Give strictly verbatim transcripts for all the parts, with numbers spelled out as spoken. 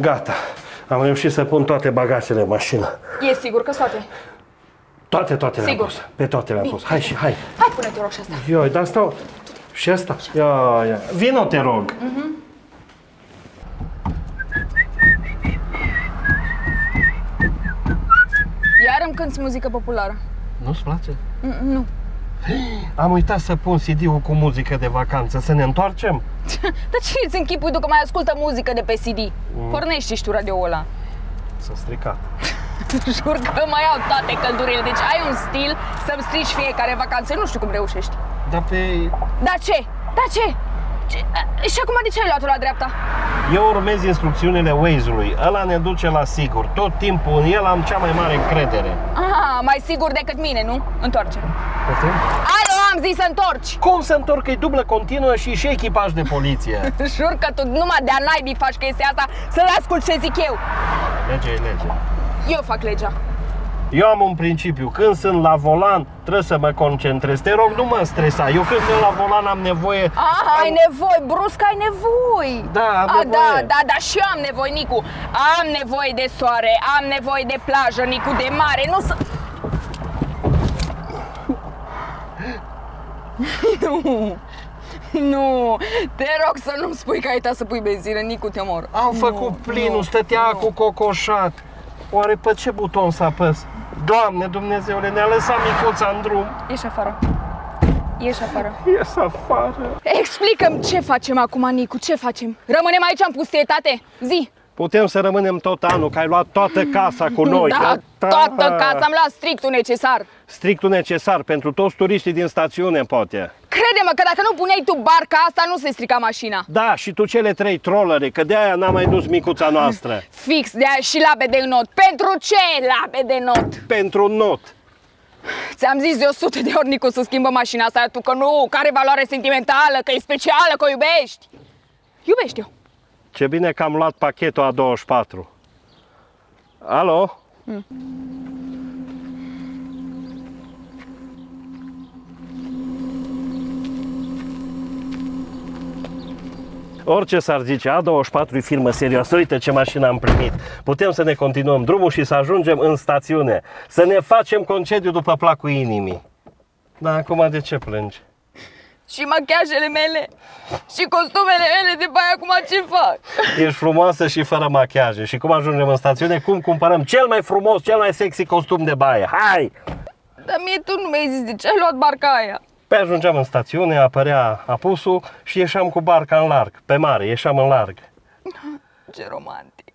Gata. Am reușit să pun toate bagajele în mașină. E sigur că toate? Toate, toate le-am pus. Pe toate le-am pus. Hai și hai. Hai, pune te rog și asta. Ioi, dar stau. Și asta. Ia, ia. Vino, te rog. Uh-huh. Iar îmi cânti muzică populară. Nu-ți place? Mm, nu. Am uitat să pun C D-ul cu muzică de vacanță. Să ne întoarcem? Dar ce îți închipui tu că mai ascultă muzică de pe C D? Mm. Pornește și tu radio-ul ăla. S-a stricat. Jur că mai au toate căldurile. Deci ai un stil să-mi strici fiecare vacanță. Nu știu cum reușești. Dar pe... Da ce? Da ce? ce? Și acum de ce ai luat-o la dreapta? Eu urmez instrucțiunile Waze-ului. Ăla ne duce la sigur. Tot timpul în el am cea mai mare încredere. Ah, mai sigur decât mine, nu? Întoarce. Poftim? Alo, am zis să întorci! Cum să întorc? Că-i dublă continuă și și echipaj de poliție. Jur că tu numai de-a naibii faci chestia asta să-l ascult ce zic eu. Legea e legea. Eu fac legea. Eu am un principiu. Când sunt la volan, trebuie să mă concentrez. Te rog, nu mă stresa. Eu când sunt la volan am nevoie... Aha, am... ai nevoie. Brusc ai nevoie. Da, am A, nevoie. Da, da, da. Și eu am nevoie, Nicu. Am nevoie de soare, am nevoie de plajă, Nicu, de mare. Nu să... Nu. Nu, te rog să nu-mi spui că ai uitat să pui benzină, Nicu, te mor. Am făcut nu, plinul, nu, stătea nu. cu cocoșat. Oare pe ce buton să apăs? Doamne Dumnezeule, ne-a lăsat micuța în drum. Ieși afară. Ieși afară. Ieși afară. Explică-mi ce facem acum, Nicu, ce facem? Rămânem aici în pustietate? Zi. Putem să rămânem tot anul, că ai luat toată casa cu noi. Da, da. Toată casa, am luat strictul necesar. Strictul necesar, pentru toți turiștii din stațiune, poate. Crede-mă că dacă nu puneai tu barca asta, nu se strica mașina. Da, și tu cele trei trollere, că de-aia n-am mai dus micuța noastră. Fix, de-aia și labe de not. Pentru ce labe de not? Pentru not. Ți-am zis de o sută de ori, Nicu, să schimbă mașina asta, tu că nu, care valoare sentimentală, că e specială, că o iubești. Iubești eu. Ce bine că am luat pachetul A douăzeci și patru. Alo? Mm. Orice s-ar zice, A douăzeci și patru e firmă serioasă. Uite ce mașină am primit. Putem să ne continuăm drumul și să ajungem în stațiune. Să ne facem concediu după placul inimii. Dar acum de ce plângi? Și machiajele mele, și costumele mele de baie, acum ce fac? Ești frumoasă și fără machiaje. Și cum ajungem în stațiune? Cum cumpărăm cel mai frumos, cel mai sexy costum de baie? Hai! Dar mie tu nu mi-ai zis de ce ai luat barca aia. Păi ajungeam în stațiune, apărea apusul și ieșeam cu barca în larg, pe mare, ieșeam în larg. Ce romantic.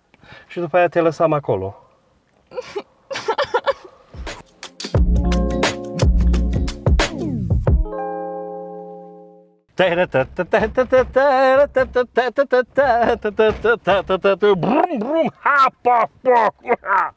Și după aia te lăsam acolo. Brum, brum, ha, pa, pa.